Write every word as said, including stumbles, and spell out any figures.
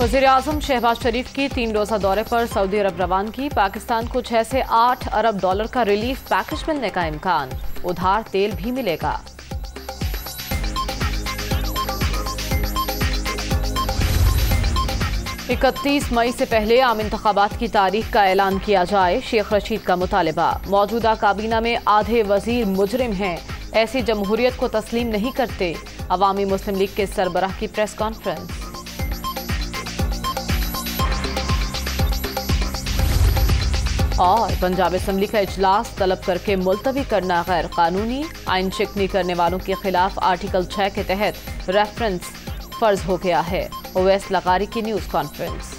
वज़ीर-ए-आज़म शहबाज शरीफ की तीन रोज़ा दौरे पर सऊदी अरब रवानगी। पाकिस्तान को छह से आठ अरब डॉलर का रिलीफ पैकेज मिलने का इम्कान, उधार तेल भी मिलेगा। इकतीस मई से पहले आम इंतखाबात की तारीख का ऐलान किया जाए, शेख रशीद का मुतालबा। मौजूदा काबीना में आधे वजीर मुजरिम हैं, ऐसी जमहूरियत को तस्लीम नहीं करते। अवामी मुस्लिम लीग के सरबराह की प्रेस कॉन्फ्रेंस। और पंजाब असम्बली का इजलास तलब करके मुलतवी करना गैर कानूनी, आइन शिकनी करने वालों के खिलाफ आर्टिकल छह के तहत रेफरेंस फर्ज हो गया है। ओवैस लघारी की न्यूज़ कॉन्फ्रेंस।